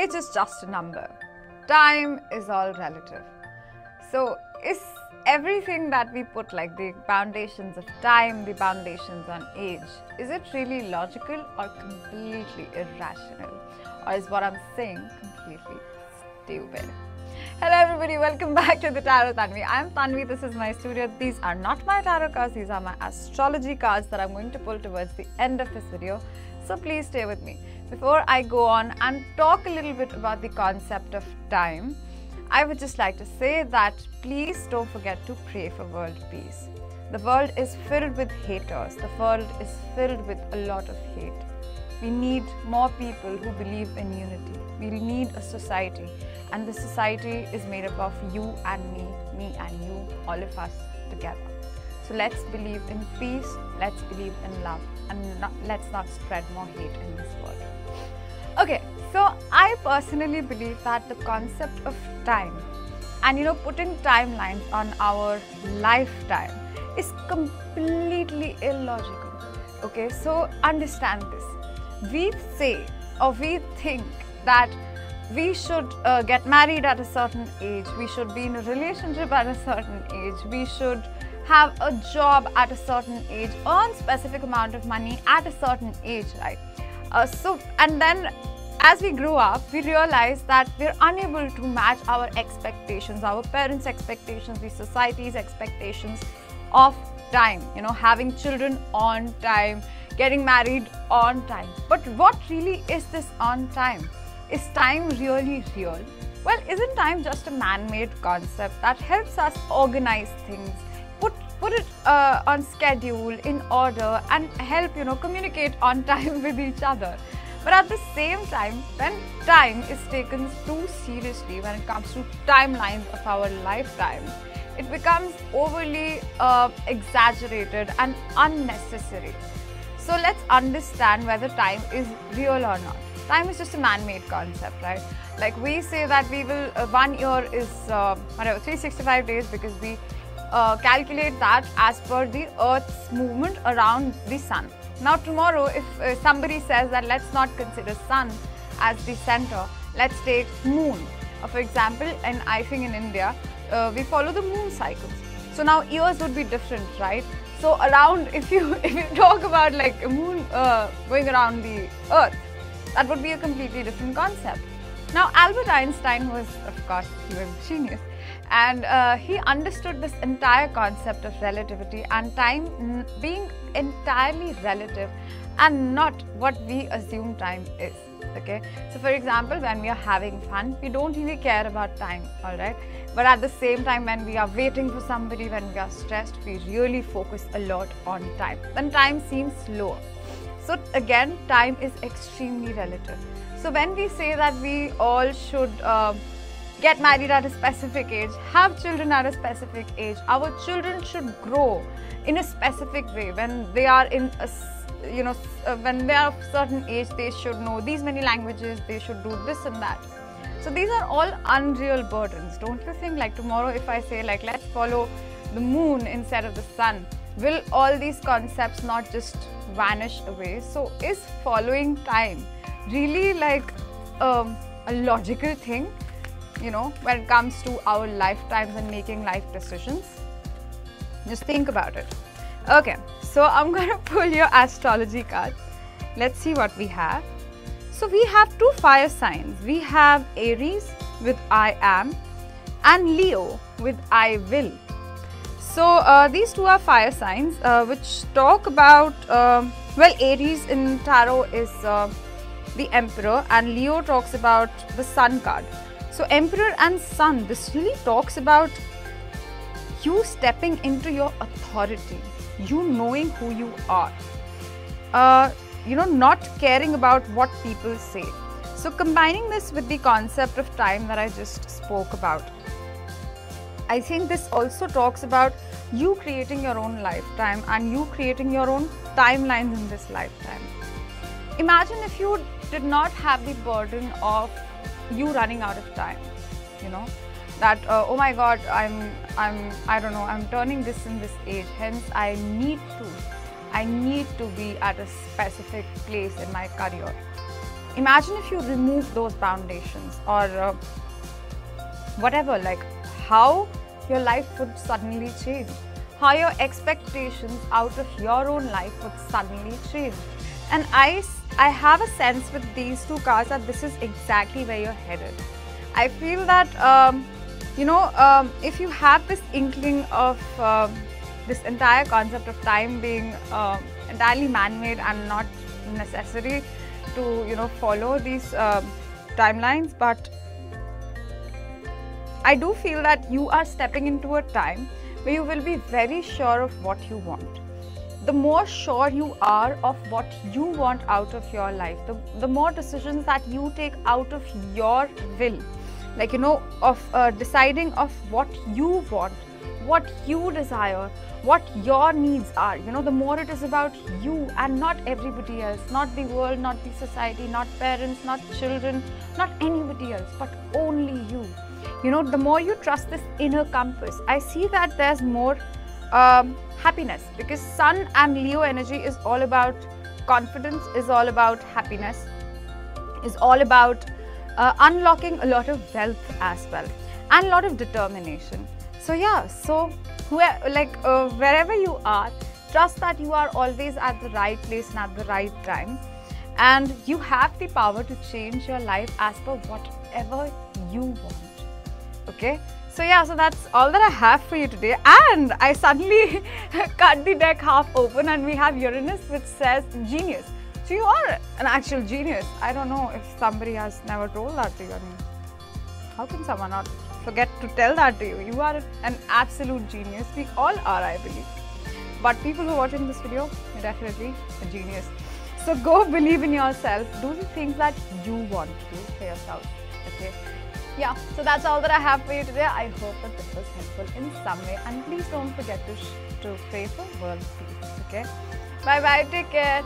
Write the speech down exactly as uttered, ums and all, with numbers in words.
age is just a number. Time is all relative. So is everything that we put, like the foundations of time, the foundations on age, is it really logical or completely irrational? Or is what I'm saying completely stupid? Hello everybody, welcome back to the Tarot Tanvi. I'm Tanvi, this is my studio. These are not my tarot cards, these are my astrology cards that I'm going to pull towards the end of this video. So please stay with me. Before I go on and talk a little bit about the concept of time, I would just like to say that please don't forget to pray for world peace. The world is filled with haters. The world is filled with a lot of hate. We need more people who believe in unity. We need a society, and the society is made up of you and me, me and you, all of us together. So let's believe in peace, let's believe in love, and not, let's not spread more hate in this world. Okay, so I personally believe that the concept of time, and you know, putting timelines on our lifetime is completely illogical. Okay, so understand this. We say or we think that we should uh, get married at a certain age, we should be in a relationship at a certain age, we should have a job at a certain age, earn specific amount of money at a certain age, right? Uh, so, and then as we grew up, we realize that we're unable to match our expectations, our parents' expectations, the society's expectations of time, you know, having children on time, getting married on time. But what really is this on time? Is time really real? Well, isn't time just a man-made concept that helps us organize things, put put it uh, on schedule, in order, and help, you know, communicate on time with each other? But at the same time, when time is taken too seriously, when it comes to timelines of our lifetime, it becomes overly uh, exaggerated and unnecessary. So let's understand whether time is real or not. Time is just a man-made concept, right? Like we say that we will, uh, one year is uh, whatever, three hundred sixty-five days, because we uh, calculate that as per the Earth's movement around the sun. Now tomorrow, if uh, somebody says that let's not consider sun as the center, let's take moon. Uh, for example, in I think in India, uh, we follow the moon cycles. So now years would be different, right? So around, if you if you talk about like a moon uh, going around the Earth, that would be a completely different concept. Now Albert Einstein was, of course, he was a genius, and uh, he understood this entire concept of relativity and time being entirely relative and not what we assume time is. Okay, so for example, when we are having fun, we don't really care about time, all right? But at the same time, when we are waiting for somebody, when we are stressed, we really focus a lot on time. Then time seems slower. So again, time is extremely relative. So when we say that we all should uh, get married at a specific age, have children at a specific age, our children should grow in a specific way. When they are in a you know, when they are of certain age, they should know these many languages, they should do this and that. So these are all unreal burdens, don't you think? Like tomorrow, if I say like, let's follow the moon instead of the sun, will all these concepts not just vanish away? So is following time really like um, a logical thing, you know, when it comes to our lifetimes and making life decisions? Just think about it. Okay, so I'm going to pull your astrology card. Let's see what we have. So we have two fire signs. We have Aries with I am and Leo with I will. So uh, these two are fire signs uh, which talk about, um, well, Aries in tarot is uh, the Emperor, and Leo talks about the Sun card. So Emperor and Sun, this really talks about you stepping into your authority. You knowing who you are, uh, you know, not caring about what people say. So combining this with the concept of time that I just spoke about, I think this also talks about you creating your own lifetime and you creating your own timelines in this lifetime. Imagine if you did not have the burden of you running out of time, you know, that uh, oh my god, I'm I'm I don't know I'm turning this in this age, hence I need to I need to be at a specific place in my career. Imagine if you remove those foundations or uh, whatever, like how your life would suddenly change, how your expectations out of your own life would suddenly change. And I, I have a sense with these two cards that this is exactly where you're headed. I feel that, um, you know, um, if you have this inkling of uh, this entire concept of time being uh, entirely man-made and not necessary to, you know, follow these uh, timelines, but I do feel that you are stepping into a time where you will be very sure of what you want. The more sure you are of what you want out of your life, the, the more decisions that you take out of your will, like, you know, of uh, deciding of what you want, what you desire, what your needs are, you know, the more it is about you and not everybody else, not the world, not the society, not parents, not children, not anybody else, but only you. You know, the more you trust this inner compass, I see that there's more um, happiness, because Sun and Leo energy is all about confidence, is all about happiness, is all about uh, unlocking a lot of wealth as well and a lot of determination. So yeah, so where, like uh, wherever you are, trust that you are always at the right place and at the right time, and you have the power to change your life as per whatever you want. Okay, so yeah, so that's all that I have for you today, and I suddenly cut the deck half open and we have Uranus, which says genius. So you are an actual genius. I don't know if somebody has never told that to you. I mean, how can someone not forget to tell that to you? You are an absolute genius. We all are, I believe. But people who are watching this video, you're definitely a genius. So go believe in yourself. Do the things that you want to do for yourself. Okay. Yeah, so that's all that I have for you today. I hope that this was helpful in some way. And please don't forget to, sh to pray for world peace. Okay. Bye-bye. Take care.